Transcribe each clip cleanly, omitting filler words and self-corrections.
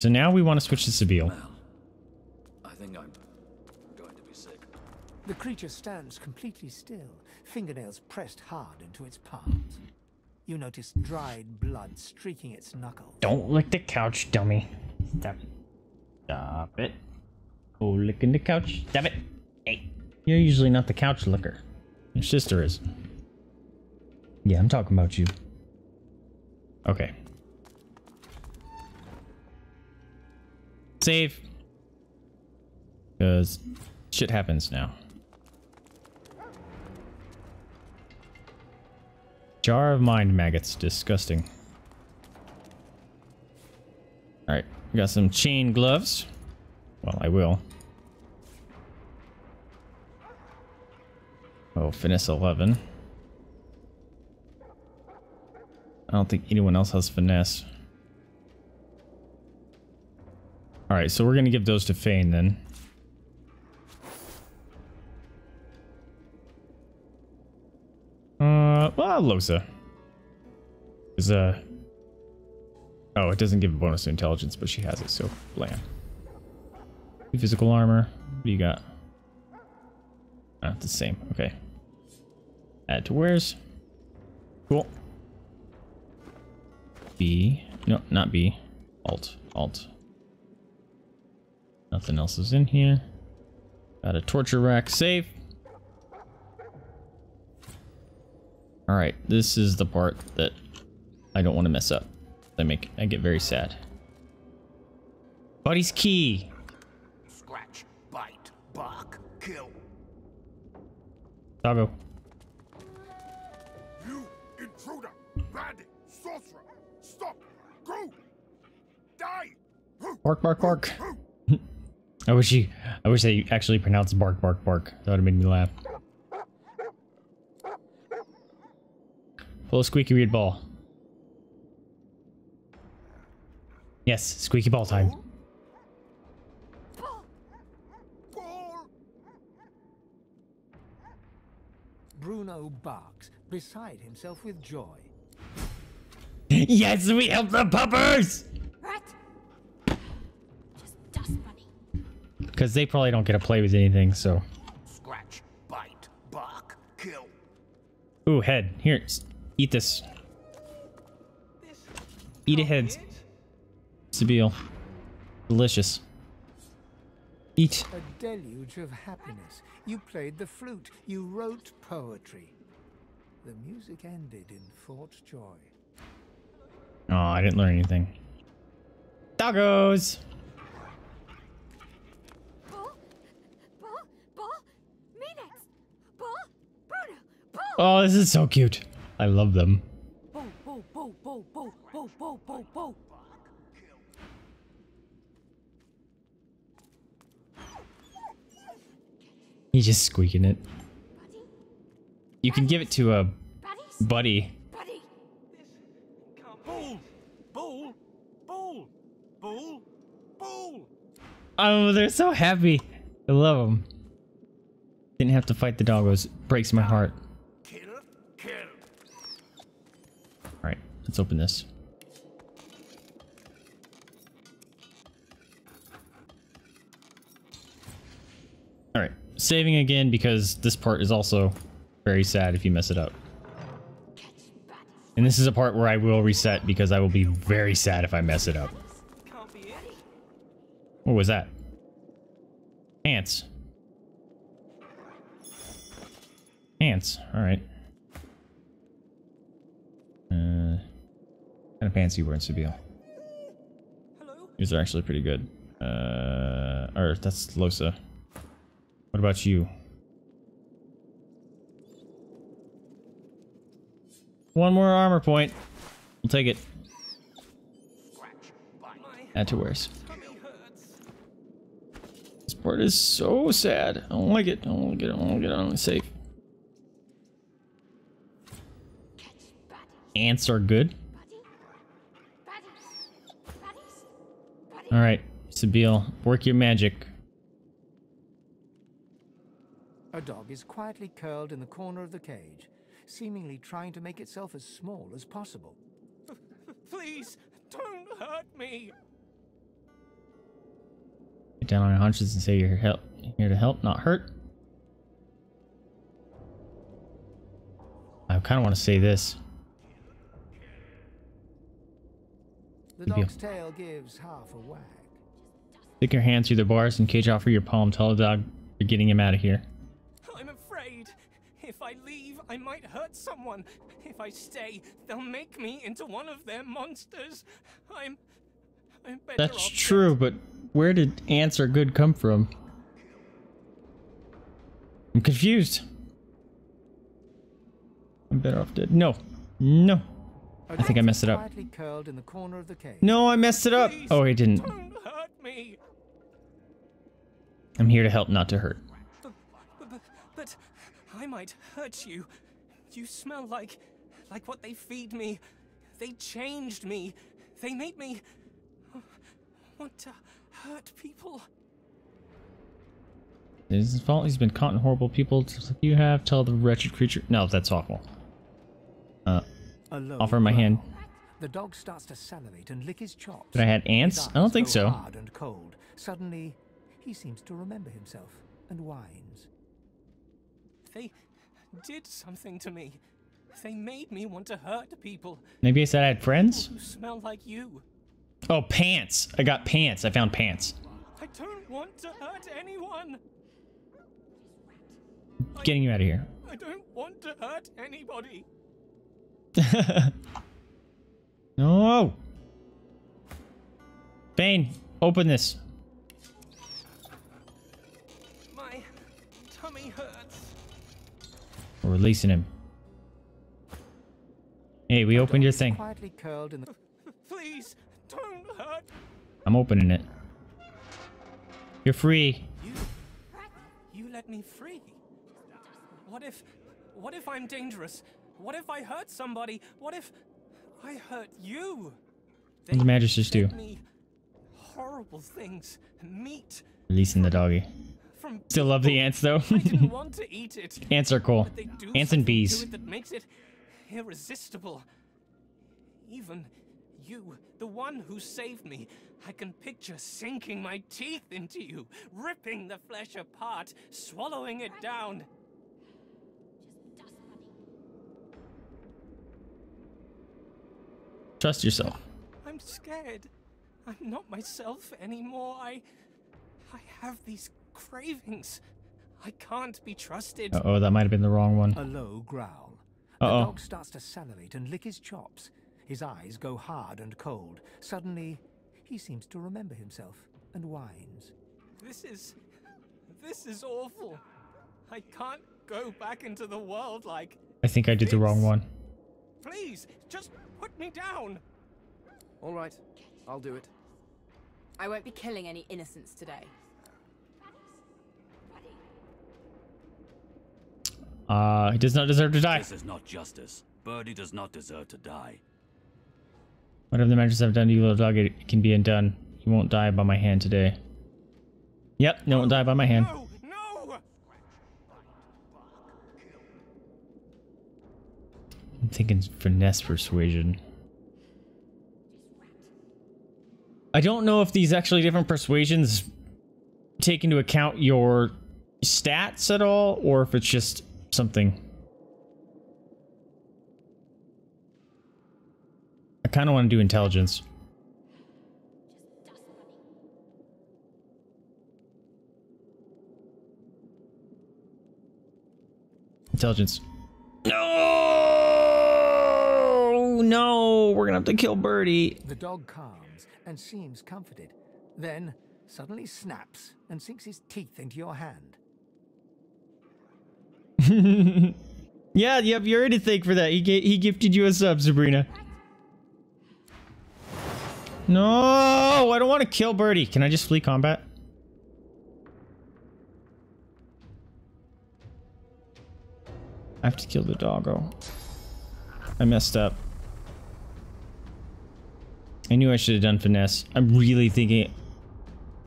So now we want to switch to Sebille. I think I'm going to be sick. The creature stands completely still, fingernails pressed hard into its palms. You notice dried blood streaking its knuckles. Don't lick the couch, dummy. Stop it. Stop it. Oh, licking the couch. Stop it. Hey, you're usually not the couch licker. Your sister is. Yeah, I'm talking about you. Okay. Save. Because shit happens now. Jar of mind maggots. Disgusting. Alright. We got some chain gloves. Well, I will. Oh, finesse 11. I don't think anyone else has finesse. Alright, so we're going to give those to Fane then. Well, Lohse. Is oh, it doesn't give a bonus to intelligence, but she has it, so blam. Physical armor. What do you got? Ah, it's the same. Okay. Add to wares. Cool. B. No, not B. Alt. Alt. Nothing else is in here. Got a torture rack. Save. Alright, this is the part that I don't want to mess up. I get very sad. Buddy's key. Scratch, bite, bark, kill. Doggo. You intruder, bandit, sorcerer. Stop. Go. Die. Bark, bark, bark. I wish they actually pronounced bark, bark, bark. That would have made me laugh. Pull a squeaky weird ball. Yes, squeaky ball time. Bruno barks, beside himself with joy. Yes, we help the puppers! What? Just dust bunny. Because they probably don't get to play with anything, so. Scratch, bite, bark, kill. Ooh, head. Here, eat this. Eat a head. Sebille. Delicious. Eat. A deluge of happiness. You played the flute. You wrote poetry. The music ended in Fort Joy. Oh, I didn't learn anything. Doggos! Oh, this is so cute. I love them. He's just squeaking it. You can give it to a buddy. Oh, they're so happy. I love them. Didn't have to fight the doggos. Breaks my heart. Alright, let's open this. Alright. Saving again because this part is also very sad if you mess it up. And this is a part where I will reset because I will be very sad if I mess it up. What was that? Ants. Ants. Alright. Kind of pants you were in Sebille. These are actually pretty good. Or that's Lohse. What about you? One more armor point. We'll take it. Add to wares. This part is so sad. I don't like it. I don't like it. I don't like it. I don't save. Ants are good. All right, Sebille, work your magic. A dog is quietly curled in the corner of the cage, seemingly trying to make itself as small as possible. Please, don't hurt me. down on your haunches and say you're here to help, not hurt. I kind of want to say this. The dog's tail gives half a wag. Stick your hands through the bars and cage offer your palm. Tell the dog you're getting him out of here. I'm afraid. If I leave, I might hurt someone. If I stay, they'll make me into one of their monsters. I'm better off. That's true, but where did ants are good come from? I'm confused. I'm better off dead. No. No. I think I messed it up. No, I messed it up. Oh, I didn't. Don't hurt me. I'm here to help, not to hurt. But I might hurt you. You smell like what they feed me. They changed me. They made me want to hurt people. It is his fault. He's been caught in horrible people just like you have. Tell the wretched creature. No, that's awful. Offer my hand. The dog starts to salivate and lick his chops. Did I had ants? I don't think so. Hard and cold. Suddenly, he seems to remember himself and whines. They did something to me. They made me want to hurt people. Maybe I said I had friends? People who smell like you. Oh, pants. I got pants. I found pants. I don't want to hurt anyone. Getting you out of here. I don't want to hurt anybody. No. Fane, open this. My tummy hurts. We're releasing him. Hey, we opened your thing. Please, don't hurt. I'm opening it. You're free. You let me free. What if I'm dangerous? What if I hurt somebody? What if I hurt you? What the magicians do? Horrible things. Meat. Releasing the doggy. Still love the ants though. I didn't want to eat it. Ants are cool. Ants and bees. That makes it irresistible. Even you, the one who saved me, I can picture sinking my teeth into you, ripping the flesh apart, swallowing it down. Trust yourself. I'm scared. I'm not myself anymore. I have these cravings. I can't be trusted. Uh-oh, that might have been the wrong one. A low growl. Uh-oh. The dog starts to salivate and lick his chops. His eyes go hard and cold. Suddenly, he seems to remember himself and whines. This is awful. I can't go back into the world like I think I did the wrong one. Please, just put me down. All right, I'll do it. I won't be killing any innocents today. He does not deserve to die. This is not justice. Birdie does not deserve to die. Whatever the magicians have done to you, little dog, it can be undone. You won't die by my hand today. Yep, no one died by my hand. No! I'm thinking finesse persuasion. I don't know if these actually different persuasions take into account your stats at all, or if it's just something. I kind of want to do intelligence. Intelligence. No! No! We're gonna have to kill Birdie. The dog calms and seems comforted, then suddenly snaps and sinks his teeth into your hand. Yeah, yep, you're to thank for that. He gifted you a sub, Sabrina. No, I don't want to kill Birdie. Can I just flee combat? I have to kill the doggo. I messed up. I knew I should have done finesse. I'm really thinking.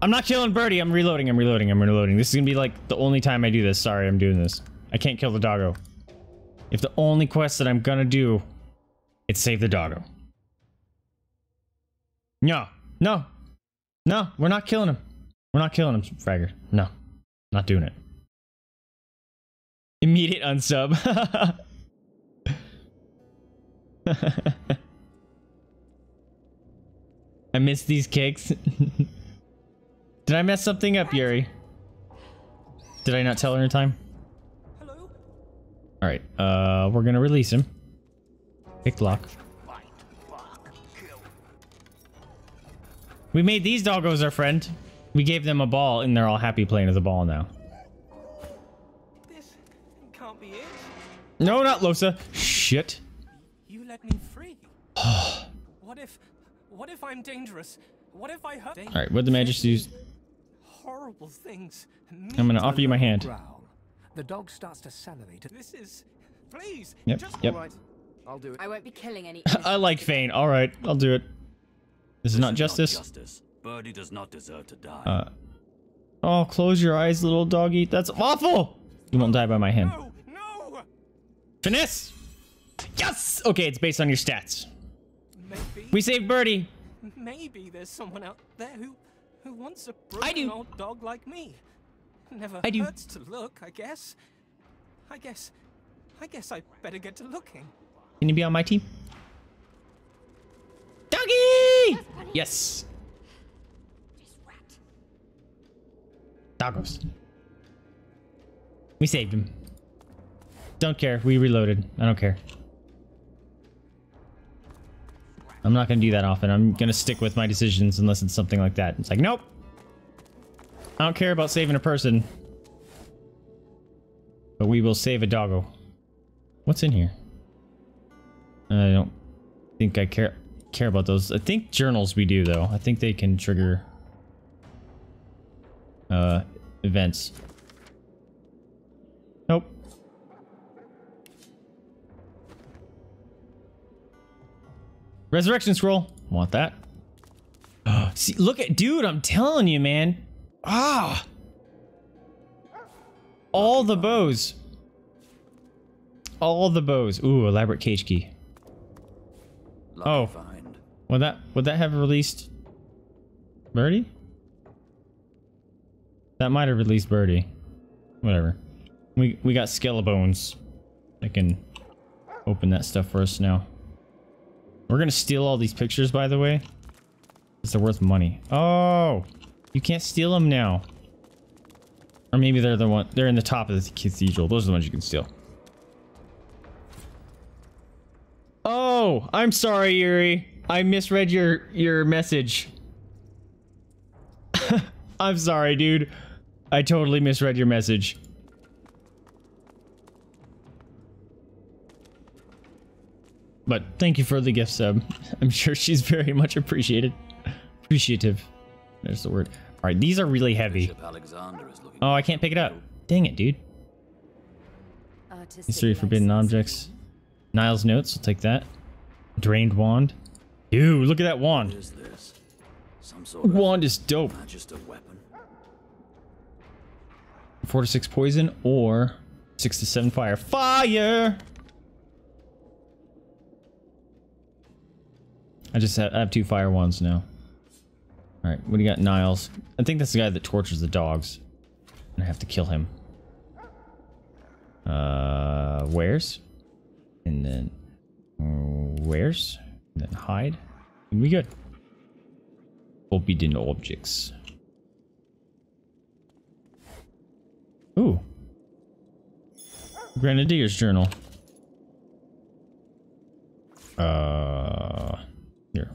I'm not killing Birdie. I'm reloading. I'm reloading. I'm reloading. This is going to be like the only time I do this. Sorry, I'm doing this. I can't kill the doggo. If the only quest that I'm going to do is save the doggo. No, no, no, we're not killing him. We're not killing him, Fragger. No, not doing it. Immediate unsub. I miss these cakes. Did I mess something up, Yuri? Did I not tell her in time? Hello? All right, we're gonna release him. Pick lock. We made these doggos our friend. We gave them a ball and they're all happy playing as a ball now. This can't be it. No, not Lohse. Shit. You let me free. What if I'm dangerous? What if I hurt? All right, what the magic use? Horrible things. I'm going to offer you my hand. Growl. The dog starts to salivate. This is please. Yep. All right. I'll do it. I won't be killing any. I like Fane. All right, I'll do it. This is not justice. Birdie does not deserve to die. Oh, close your eyes, little doggy. That's awful. You won't die by my hand. No. Finesse. Yes. Okay, it's based on your stats. Maybe. We saved Birdie. Maybe there's someone out there who wants a broken old dog like me. Never hurts to look, I guess. I guess I better get to looking. Can you be on my team? Doggy! Yes. Doggos. We saved him. Don't care. We reloaded. I don't care. I'm not gonna do that often. I'm gonna stick with my decisions unless it's something like that. It's like, nope. I don't care about saving a person. But we will save a doggo. What's in here? I don't think I care about those. I think journals we do though. I think they can trigger events. Nope. Resurrection scroll. Want that. See, look at, dude, I'm telling you, man. Ah. All the bows. All the bows. Ooh, elaborate cage key. Oh. Would that have released Birdie? That might have released Birdie. Whatever. We got Skelebones. I can open that stuff for us now. We're gonna steal all these pictures, by the way, because they're worth money. Oh, you can't steal them now. Or maybe they're the one. They're in the top of the cathedral. Those are the ones you can steal. Oh, I'm sorry, Yuri. I misread your message. I'm sorry, dude. I totally misread your message. But thank you for the gift sub. I'm sure she's very much appreciated. Appreciative. There's the word. All right, these are really heavy. Oh, I can't pick it up. Dang it, dude. Mystery forbidden objects. Nile's notes. I'll take that. Drained wand. Ew, look at that wand. Wand is dope. 4 to 6 poison or 6 to 7 fire. Fire! I have 2 fire wands now. All right, what do you got, Niles? I think that's the guy that tortures the dogs. And I have to kill him. Where's? And then where's? And then hide. And we good. Forbidden objects. Ooh. Grenadier's journal. Here.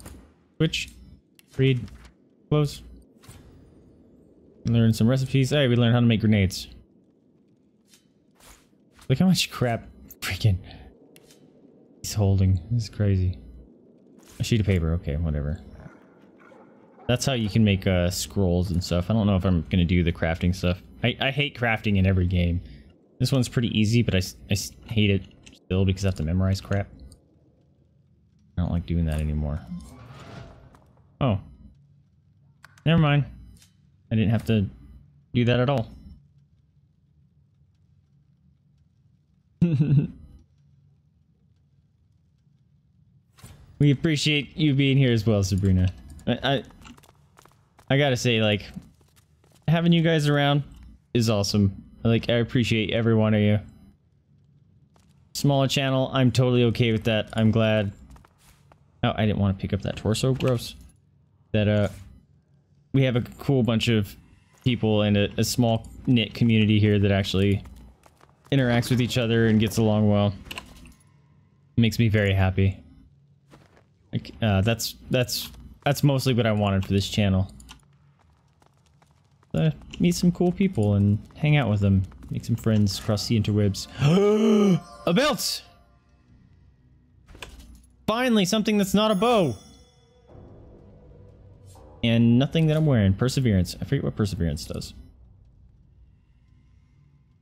Switch. Read. Close. Learn some recipes. Hey, we learned how to make grenades. Look how much crap freaking he's holding. This is crazy. A sheet of paper. Okay, whatever. That's how you can make scrolls and stuff. I don't know if I'm going to do the crafting stuff. I hate crafting in every game. This one's pretty easy, but I hate it still because I have to memorize crap. I don't like doing that anymore. Oh. Never mind. I didn't have to do that at all. We appreciate you being here as well, Sabrina. I gotta say, like, having you guys around is awesome. Like, I appreciate every one of you. Smaller channel, I'm totally okay with that. I'm glad. Oh, I didn't want to pick up that torso. Gross. That, we have a cool bunch of people in a small knit community here that actually interacts with each other and gets along well. It makes me very happy. Like, that's mostly what I wanted for this channel. Meet some cool people and hang out with them. Make some friends across the interwebs. A belt! Finally, something that's not a bow! And nothing that I'm wearing. Perseverance. I forget what Perseverance does.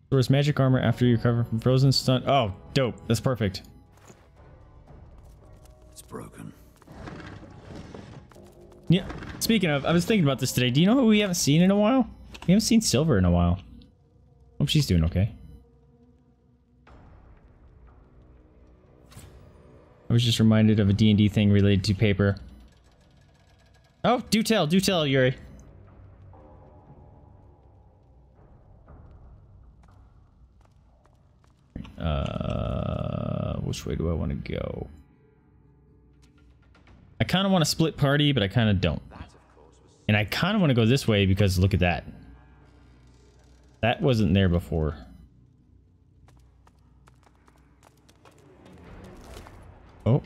Stores magic armor after you recover from frozen stun. Oh, dope. That's perfect. It's broken. Yeah. Speaking of, I was thinking about this today. Do you know who we haven't seen in a while? We haven't seen Silver in a while. Hope she's doing okay. I was just reminded of a D&D thing related to paper. Oh, do tell, Yuri. Which way do I want to go? I kind of want to split party, but I kind of don't. And I kind of want to go this way because look at that. That wasn't there before. Oh.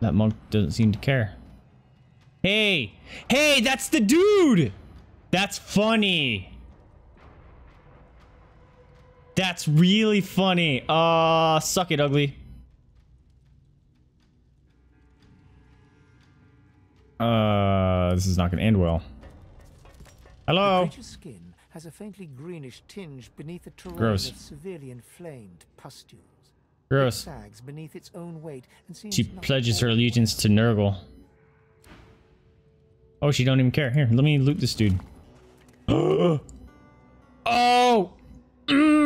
That monk doesn't seem to care. Hey! Hey, that's the dude! That's funny! That's really funny! Suck it, ugly. This is not gonna end well. Hello? The creature's skin has a faintly greenish tinge beneath a terrain of severely inflamed pustules. Gross. It sags beneath its own weight and seems she pledges her allegiance to Nurgle. Oh, she don't even care. Here, let me loot this dude. Oh!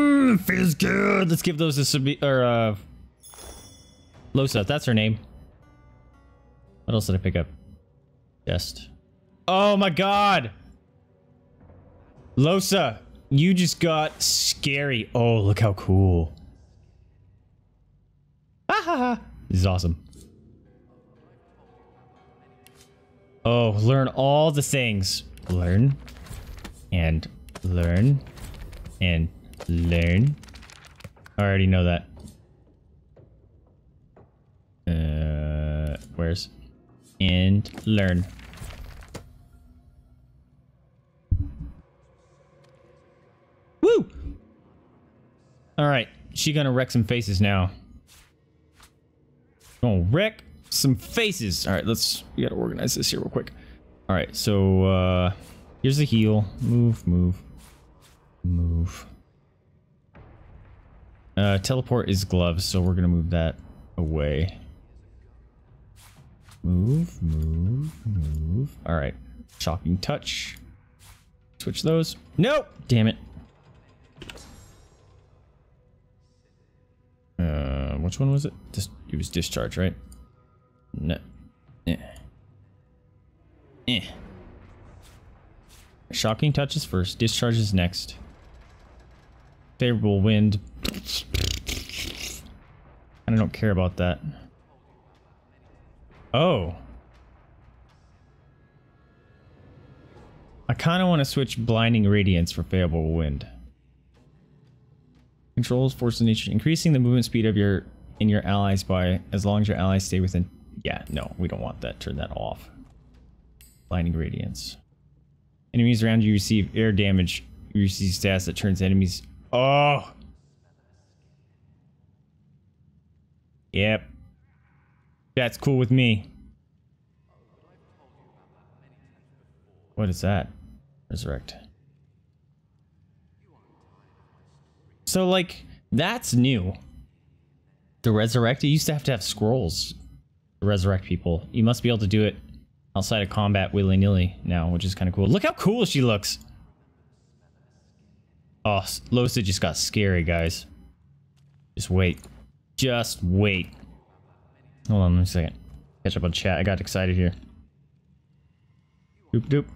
Feels good! Let's give those to Sebille, or, Lohse, that's her name. What else did I pick up? Chest. Oh my god! Lohse, you just got scary. Oh, look how cool. Ah, ha, ha. This is awesome. Oh, learn all the things. Learn. And learn. And learn. I already know that. Where's... and learn. Woo! Alright, she gonna wreck some faces now. Gonna wreck some faces! Alright, we gotta organize this here real quick. Alright, so, here's the heal. Move, move. Move. Teleport is gloves, so we're gonna move that away. Move, move, move. All right. Shocking touch. Switch those. Nope. Damn it. Which one was it? It was discharge, right? No. Eh. Eh. Shocking touch is first. Discharge is next. Favorable wind. I don't care about that. Oh. I kind of want to switch Blinding Radiance for Favorable Wind. Controls force of nature, increasing the movement speed of your allies by as long as your allies stay within. Yeah, no, we don't want that. Turn that off. Blinding Radiance. Enemies around you receive air damage. You receive stats that turns enemies. Oh. Yep. That's cool with me. What is that? Resurrect. So, like, that's new. The resurrect, it used to have scrolls to resurrect people. You must be able to do it outside of combat willy-nilly now, which is kind of cool. Look how cool she looks! Oh, Lohse just got scary, guys. Just wait. Just wait. Hold on, let me a second. Catch up on chat. I got excited here. Doop doop.